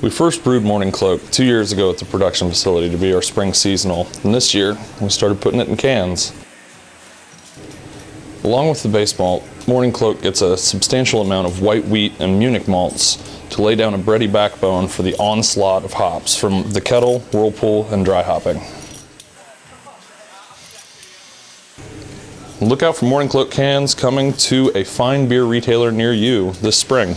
We first brewed Morning Cloak 2 years ago at the production facility to be our spring seasonal, and this year we started putting it in cans. Along with the base malt, Morning Cloak gets a substantial amount of white wheat and Munich malts to lay down a bready backbone for the onslaught of hops from the kettle, whirlpool, and dry hopping. Look out for Morning Cloak cans coming to a fine beer retailer near you this spring.